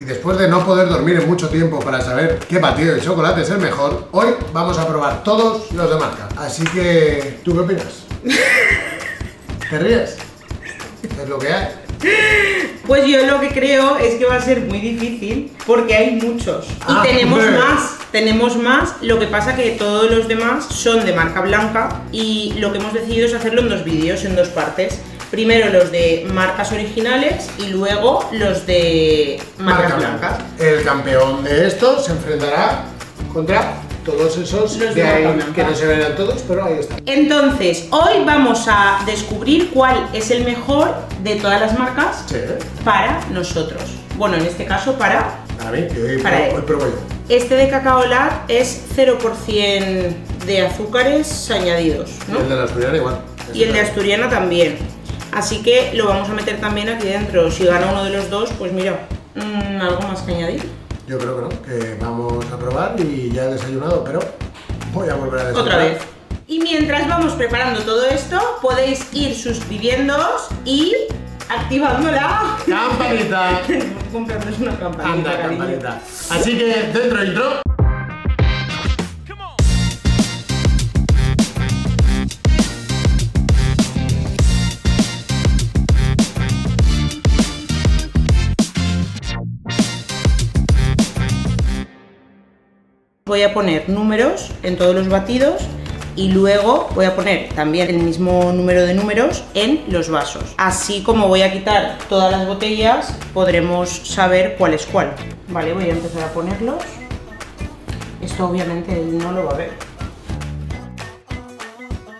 Y después de no poder dormir en mucho tiempo para saber qué batido de chocolate es el mejor, hoy vamos a probar todos los de marca. Así que, ¿tú qué opinas? ¿Te ríes? Es lo que hay. Pues yo lo que creo es que va a ser muy difícil porque hay muchos. Ah, y tenemos más. Tenemos más, lo que pasa que todos los demás son de marca blanca y lo que hemos decidido es hacerlo en dos vídeos, en dos partes. Primero los de marcas originales y luego los de marcas blancas. El campeón de estos se enfrentará contra todos esos de ahí, que no se verán todos, pero ahí está. Entonces, hoy vamos a descubrir cuál es el mejor de todas las marcas para nosotros. Bueno, en este caso para mí, hoy pruebo yo. Este de Cacaolat es 0% de azúcares añadidos, ¿no? Y el de la Asturiana igual. Y el de Asturiana también. Así que lo vamos a meter también aquí dentro. Si gana uno de los dos, pues mira, algo más que añadir. Yo creo que no, que vamos a probar y ya he desayunado, pero voy a volver a desayunar. Otra vez. Y mientras vamos preparando todo esto, podéis ir suscribiéndoos y activando la campanita. Comprarnos una campanita. Anda, campanita. Así que dentro intro. Voy a poner números en todos los batidos. Y luego voy a poner también el mismo número de números en los vasos. Así como voy a quitar todas las botellas, podremos saber cuál es cuál. Vale, voy a empezar a ponerlos. Esto obviamente él no lo va a ver.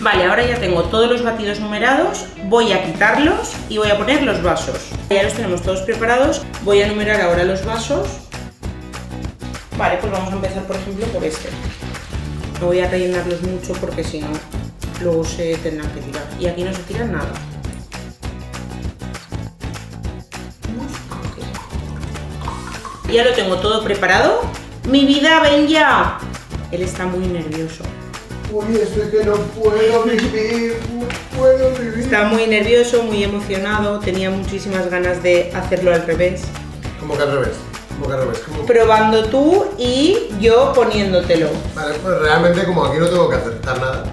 Vale, ahora ya tengo todos los batidos numerados. Voy a quitarlos y voy a poner los vasos. Ya los tenemos todos preparados. Voy a numerar ahora los vasos. Vale, pues vamos a empezar por ejemplo por este. No voy a rellenarlos mucho porque si no, luego se tendrán que tirar. Y aquí no se tira nada. Okay. Ya lo tengo todo preparado. ¡Mi vida, ven ya! Él está muy nervioso. Uy, es que no puedo vivir, no puedo vivir. Está muy nervioso, muy emocionado. Tenía muchísimas ganas de hacerlo al revés. ¿Cómo que al revés? ¿Cómo? Probando tú y yo poniéndotelo. Vale, pues realmente como aquí no tengo que acertar nada.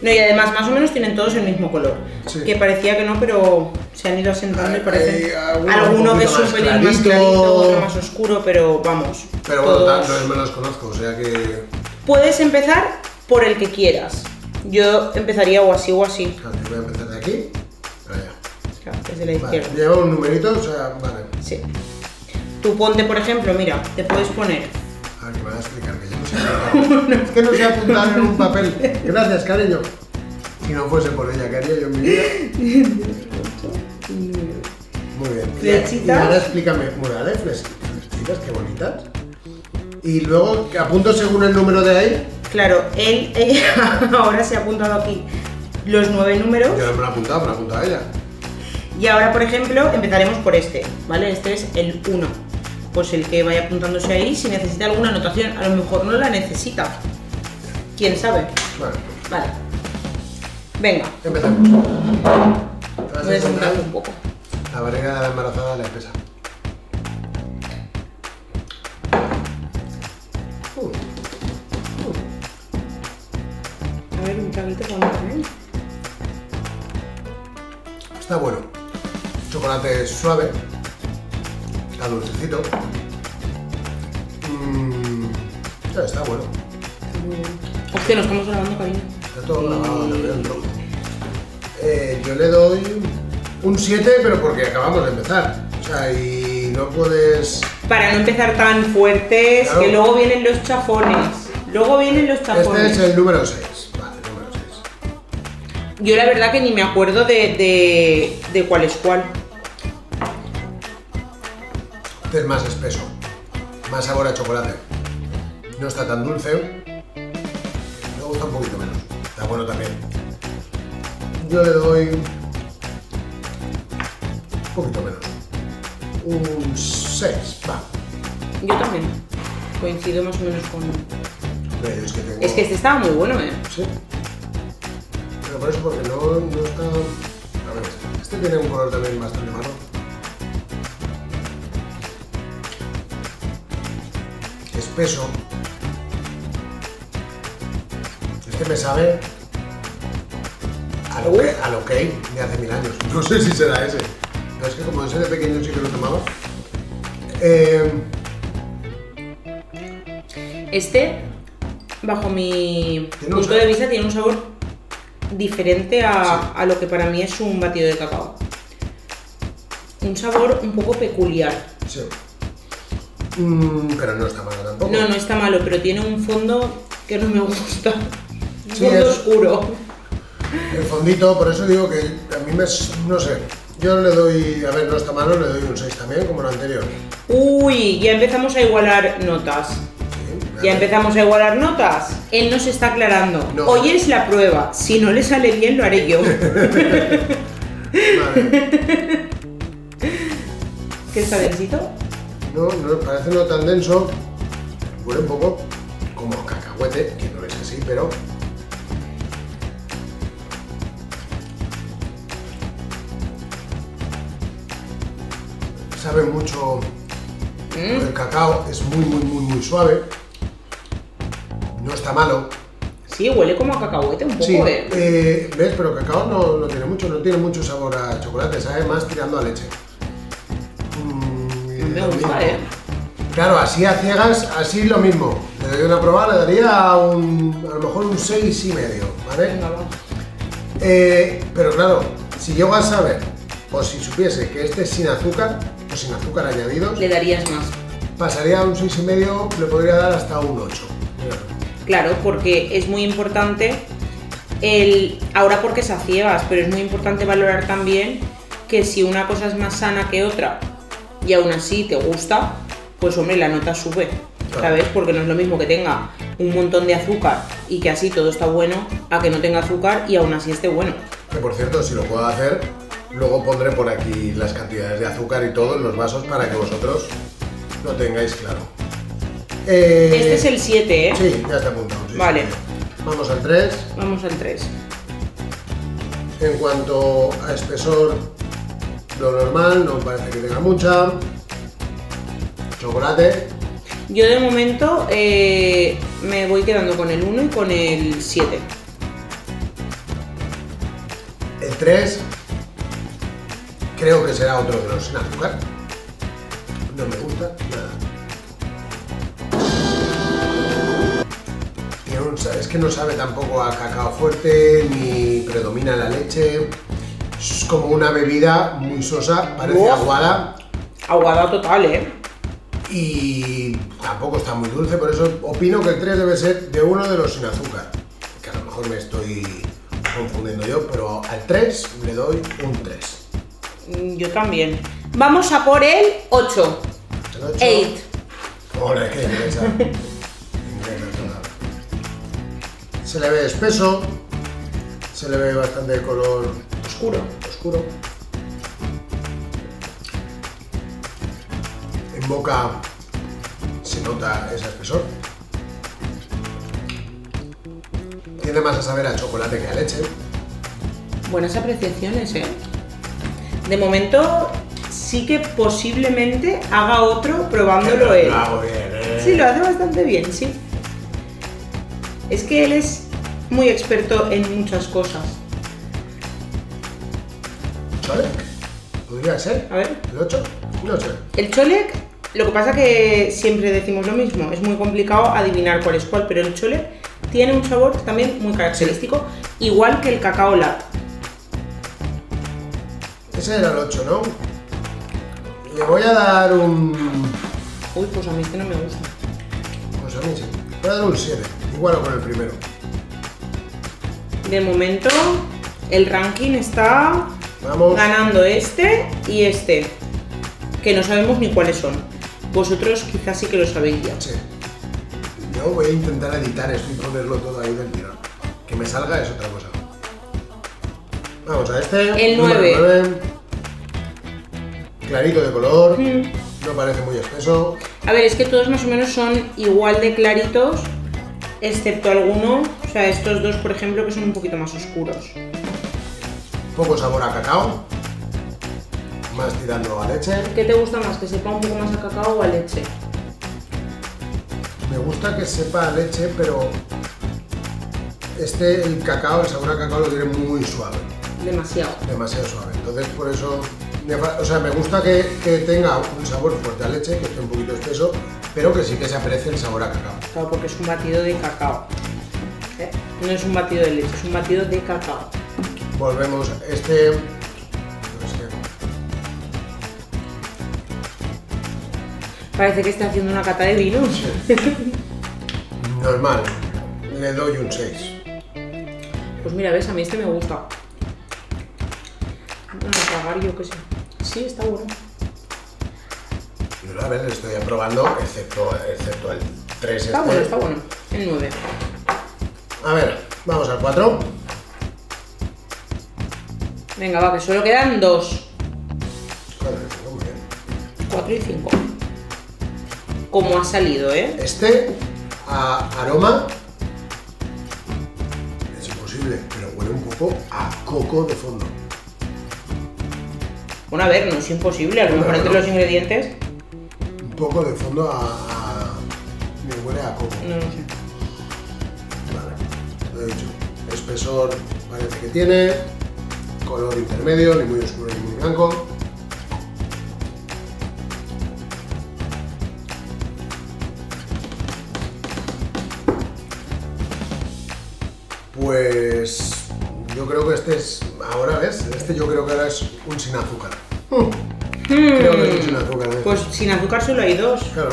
No, y además más o menos tienen todos el mismo color. Sí. Que parecía que no, pero se han ido asentando y parece alguno que es un pelín más clarito, otro más oscuro, pero vamos. Pero bueno, todos... tanto me los conozco, o sea que... Puedes empezar por el que quieras. Yo empezaría o así o así. Vale, voy a empezar de aquí para allá. Claro, desde la izquierda. Vale, lleva un numerito, o sea, vale. Sí. Tú ponte, por ejemplo, mira, te puedes poner... Ah, que me vas a explicar, que yo no sé apuntar. Es que no sé apuntar en un papel. Gracias, cariño. Si no fuese por ella, ¿qué haría yo en mi vida? Muy bien. Flechitas. Y ahora explícame, ¿vale? Flechitas, qué bonitas. Y luego, ¿que apunto según el número de ahí? Claro, él ahora se ha apuntado aquí los 9 números. Yo no me lo he apuntado, me lo ha apuntado ella. Y ahora, por ejemplo, empezaremos por este, ¿vale? Este es el 1. Pues el que vaya apuntándose ahí, si necesita alguna anotación, a lo mejor no la necesita. ¿Quién sabe? Vale. Vale. Venga. Empezamos. Voy a desenfrasar un poco. La barriga de la embarazada le pesa. A ver, un traguito con él. Está bueno. Chocolate suave. Dulcecito. Está bueno. Hostia, lo estamos grabando, cariño. Está todo grabado, lo veo dentro. Yo le doy un 7, pero porque acabamos de empezar. O sea, y no puedes... Para no empezar tan fuertes, claro. Que luego vienen los chafones. Luego vienen los chafones. Este es el número 6. Vale, el número 6. Yo la verdad que ni me acuerdo de cuál es cuál. Es más espeso, más sabor a chocolate, no está tan dulce, me gusta un poquito menos, está bueno también. Yo le doy un poquito menos, un 6, va. Yo también, coincido más o menos con... Hombre, es que tengo... es que este estaba muy bueno, ¿eh? Sí, pero por eso porque no está... A ver, este tiene un color también bastante malo. espeso. Este me sabe al OK, de hace 1000 años. No sé si será ese. Pero es que como en ser de pequeño sí que lo tomaba. Este, bajo mi punto de vista, tiene un sabor diferente a, a lo que para mí es un batido de cacao. Un sabor un poco peculiar. Sí. Pero no está malo tampoco. No, no está malo, pero tiene un fondo que no me gusta. Un fondo oscuro. El fondito, por eso digo que a mí me... no sé. Yo le doy... a ver, no está malo, le doy un 6 también, como el anterior. Uy, ya empezamos a igualar notas. Ya empezamos a igualar notas. Él nos está aclarando. No. Hoy es la prueba. Si no le sale bien, lo haré yo. Vale. ¿Qué está densito? No, no, parece no tan denso. Huele un poco como cacahuete, que no es así, pero... sabe mucho el cacao. Es muy suave. No está malo. Sí, huele como a cacahuete un poco, sí, ¿ves? Pero cacao no, no tiene mucho, no tiene mucho sabor a chocolate, sabe más tirando a leche. Me gusta, claro, así a ciegas, así lo mismo. Le daría una probada, le daría un, a lo mejor un 6,5, ¿vale? Venga, pero claro, si yo vas a saber, o si supiese que este es sin azúcar, o sin azúcar añadidos, le darías más. Pasaría a un 6,5, le podría dar hasta un 8. Claro, porque es muy importante, ahora porque es a ciegas, pero es muy importante valorar también que si una cosa es más sana que otra, y aún así te gusta, pues hombre, la nota sube, ¿sabes? Porque no es lo mismo que tenga un montón de azúcar y que así todo está bueno, a que no tenga azúcar y aún así esté bueno. Que por cierto, si lo puedo hacer, luego pondré por aquí las cantidades de azúcar y todo en los vasos para que vosotros lo tengáis claro. Este es el 7, ¿eh? Sí, ya está apuntado. Sí, vale. Sí. Vamos al 3. Vamos al 3. En cuanto a espesor, lo normal, no parece que tenga mucha. Chocolate. Yo de momento me voy quedando con el 1 y con el 7. El 3 creo que será otro de los sin azúcar. No me gusta nada. Tiene un, es que no sabe tampoco a cacao fuerte, ni predomina la leche. Es como una bebida muy sosa, parece aguada. Aguada total, ¿eh? Y tampoco está muy dulce, por eso opino que el 3 debe ser de uno de los sin azúcar. Que a lo mejor me estoy confundiendo yo, pero al 3 le doy un 3. Yo también. Vamos a por el 8. El 8. 8. Hola, qué inglesa. Se le ve espeso, se le ve bastante de color... oscuro. En boca se nota ese espesor. Tiene más a saber a chocolate que a leche. Buenas apreciaciones, ¿eh? De momento sí que posiblemente haga otro probándolo él. Lo hago bien, ¿eh? Sí, lo hace bastante bien, sí. Es que él es muy experto en muchas cosas. Cholec, podría ser. A ver. El 8, no sé. El Cholec, lo que pasa que siempre decimos lo mismo, es muy complicado adivinar cuál es cuál, pero el Cholec tiene un sabor también muy característico, igual que el Cacaolat. Ese era el 8, ¿no? Le voy a dar un... uy, pues a mí este no me gusta. Pues a mí sí. Voy a dar un 7, igual con el primero. De momento, el ranking está... vamos. Ganando este y este, que no sabemos ni cuáles son. Vosotros quizás sí que lo sabéis ya. Sí. Yo voy a intentar editar esto y ponerlo todo ahí del tirón. Que me salga es otra cosa. Vamos a este. El 9. 9. Clarito de color, no parece muy espeso. A ver, es que todos más o menos son igual de claritos, excepto alguno. O sea, estos dos, por ejemplo, que son un poquito más oscuros. Poco sabor a cacao, más tirando a leche. ¿Qué te gusta más, que sepa un poco más a cacao o a leche? Me gusta que sepa a leche, pero el cacao, el sabor a cacao lo tiene muy suave. Demasiado. Demasiado suave. Entonces, por eso, o sea, me gusta que tenga un sabor fuerte a leche, que esté un poquito espeso, pero que sí que se aprecie el sabor a cacao. Claro, porque es un batido de cacao. ¿Eh? No es un batido de leche, es un batido de cacao. Volvemos. Parece que está haciendo una cata de vinos. Sí. Normal. Le doy un 6. Pues mira, ves, a mí me gusta. Bueno, pagar yo qué sé. Sí, está bueno. Yo, a ver, lo estoy aprobando, excepto el 3. Está bueno, está bueno. El 9. A ver, vamos al 4. Venga, va, que solo quedan 2. 4 y 5. Como ha salido, ¿eh? Aroma es imposible, pero huele un poco a coco de fondo. Bueno, a ver, no es imposible, a lo mejor entre los ingredientes. Un poco de fondo me huele a coco. No lo sé. Vale, lo he dicho. Espesor parece que tiene, color intermedio, ni muy oscuro ni muy blanco. Pues yo creo que ahora ves, yo creo que ahora es un sin azúcar. Creo que es un sin azúcar. ¿Ves? Pues sin azúcar solo hay 2. Claro.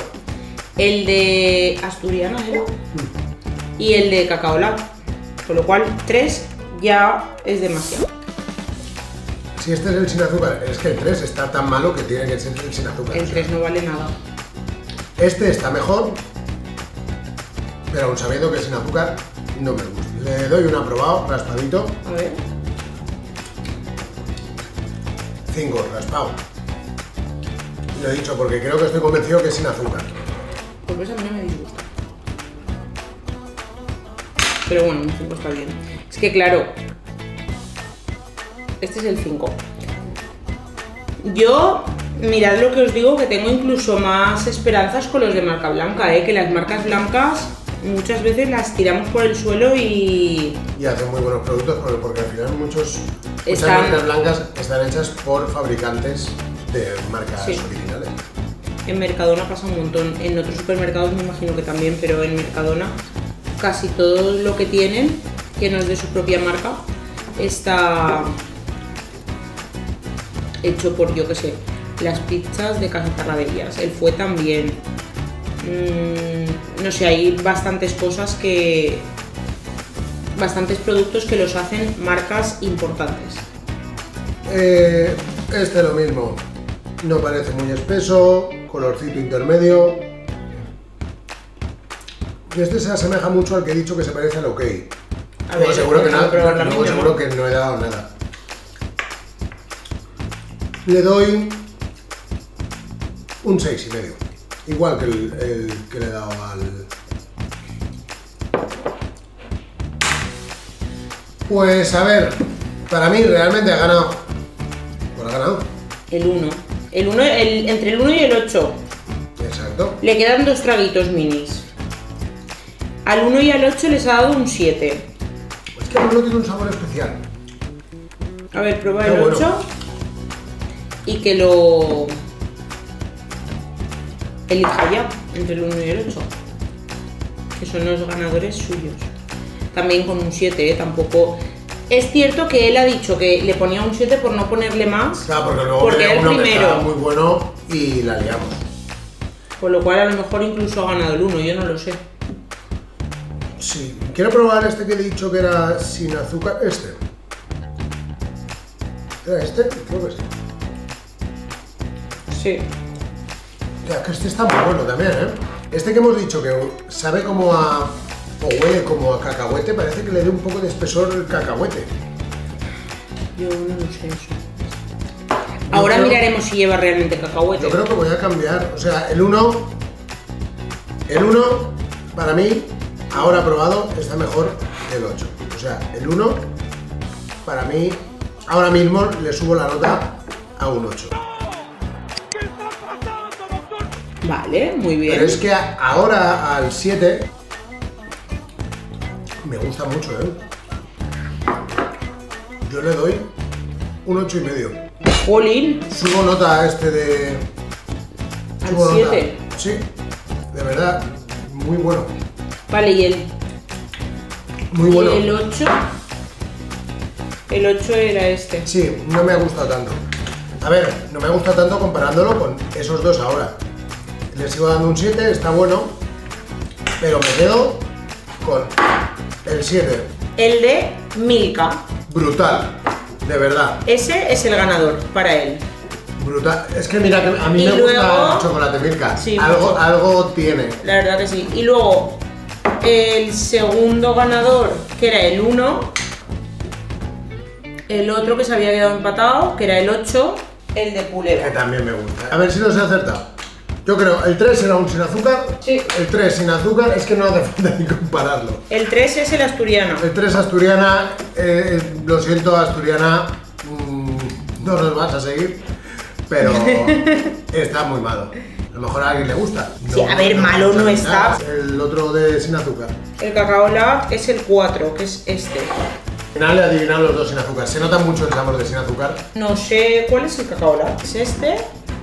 El de Asturiana era. Y el de Cacaolat. Con lo cual 3 ya es demasiado. Si este es el sin azúcar, es que el 3 está tan malo que tiene que ser el sin azúcar. El 3 no vale nada. Este está mejor, pero aún sabiendo que es sin azúcar, no me gusta. Le doy un aprobado, raspadito. A ver. 5, raspado. Lo he dicho porque creo que estoy convencido que es sin azúcar. Porque eso a mí no me disgusta. Pero bueno, un 5 está bien. Es que claro, este es el 5. Yo, mirad lo que os digo, que tengo incluso más esperanzas con los de marca blanca, que las marcas blancas muchas veces las tiramos por el suelo y hacen muy buenos productos porque al final muchas marcas blancas están hechas por fabricantes de marcas originales. En Mercadona pasa un montón, en otros supermercados me imagino que también, pero en Mercadona casi todo lo que tienen, que no es de su propia marca, está hecho por, yo qué sé, las pizzas de Casa Tarradellas, el fue también. No sé, hay bastantes cosas bastantes productos que los hacen marcas importantes. Lo mismo. No parece muy espeso, colorcito intermedio. Y se asemeja mucho al que he dicho que se parece al OK. A ver, seguro que no he dado nada. Le doy un 6,5. Igual que el que le he dado al... Pues a ver, para mí realmente ha ganado. ¿Cuál ha ganado? El 1. Entre el 1 y el 8. Exacto. Le quedan 2 traguitos minis. Al 1 y al 8 les ha dado un 7. Es que el 1 tiene un sabor especial. A ver, prueba el 8 y que lo... elija ya entre el 1 y el 8, que son los ganadores suyos. También con un 7, tampoco... Es cierto que él ha dicho que le ponía un 7 por no ponerle más, claro, porque luego era el primero muy bueno y la liamos. Por lo cual a lo mejor incluso ha ganado el 1, yo no lo sé. Sí, quiero probar que he dicho que era sin azúcar, ¿Era Creo que sí. Sí. Que está muy bueno también, ¿eh? Que hemos dicho que sabe como o huele como a cacahuete, parece que le dé un poco de espesor el cacahuete. Yo no sé eso. Ahora miraremos si lleva realmente cacahuete. Yo creo que voy a cambiar, el 1... El 1, para mí, ahora probado, está mejor que el 8. El 1, para mí, ahora mismo le subo la nota a un 8. Vale, muy bien. Pero es que ahora al 7 me gusta mucho, ¿eh? Yo le doy un 8,5. ¡Jolín! Subo nota a este de... ¿Al 7? Sí, de verdad, muy bueno. Vale, y el... Muy bueno. ¿Y el 8? El 8 era este. Sí, no me ha gustado tanto. A ver, no me gusta tanto comparándolo con esos dos ahora. Le sigo dando un 7, está bueno, pero me quedo con el 7. El de Milka. Brutal, de verdad. Ese es el ganador para él. Brutal. Es que mira, que a mí me gusta el chocolate Milka. Sí, algo tiene. La verdad que sí. Y luego, el segundo ganador, que era el 1. El otro que se había quedado empatado, que era el 8, el de Puleva. Que también me gusta. A ver si los he acertado. Yo creo, el 3 era un sin azúcar. Sí. El 3 sin azúcar, es que no hace falta ni compararlo. El 3 es el asturiano. El 3 Asturiana, lo siento Asturiana, no nos vas a seguir, pero está muy malo. A lo mejor a alguien le gusta. No, sí, a ver, no malo no está. El otro de sin azúcar. El Cacaolat es el 4, que es este. Al final he adivinado los dos sin azúcar. ¿Se nota mucho el sabor de sin azúcar? No sé cuál es el Cacaolat. Es este.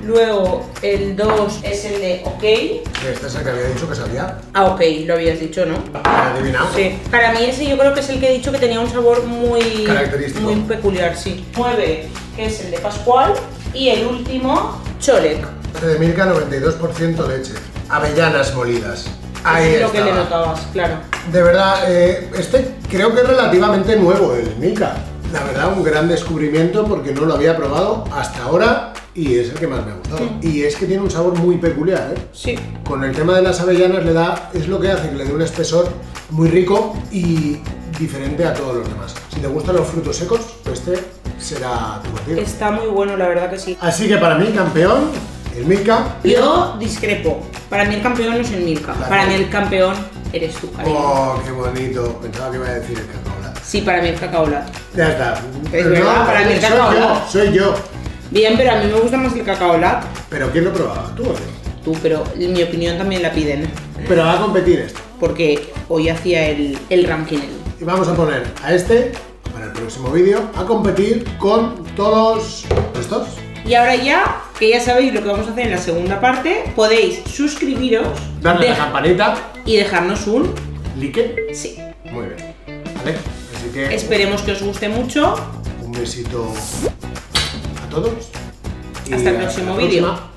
Luego el 2 es el de OK. Este es el que había dicho que sabía. Ah, OK, lo habías dicho, ¿no? ¿Lo he adivinado? Sí. Para mí ese yo creo que es el que he dicho que tenía un sabor muy... Característico. Muy peculiar, sí. 9, que es el de Pascual. Y el último, Cholec. Este de Milka, 92% leche. Avellanas molidas. Ahí es lo que le notabas, claro. De verdad, este creo que es relativamente nuevo, el Milka. La verdad, un gran descubrimiento porque no lo había probado hasta ahora y es el que más me ha gustado. Sí. Y es que tiene un sabor muy peculiar, ¿eh? Sí. Con el tema de las avellanas le da, es lo que hace que le dé un espesor muy rico y diferente a todos los demás. Si te gustan los frutos secos, pues este será tu batido. Está muy bueno, la verdad que sí. Así que para mí, campeón, el Milka. Yo discrepo. Para mí el campeón no es el Milka. Claro. Para mí el campeón eres tú, cariño. Oh, qué bonito. Pensaba que iba a decir el Cacaolat. Sí, para mí el Cacaolat. Ya está. Pero verdad, no, para mí el Cacaolat. Soy yo. Bien, pero a mí me gusta más el Cacaolat. ¿Pero quién lo probaba? ¿Tú o yo? Tú, pero mi opinión también la piden. Pero va a competir esto. Porque hoy hacía el ranking. Y vamos a poner a este, para el próximo vídeo, a competir con todos estos. Y ahora ya, que ya sabéis lo que vamos a hacer en la segunda parte, podéis suscribiros, darle a la campanita y dejarnos un like. Sí. Muy bien. Vale. Así que esperemos que os guste mucho. Un besito a todos. Hasta el próximo vídeo.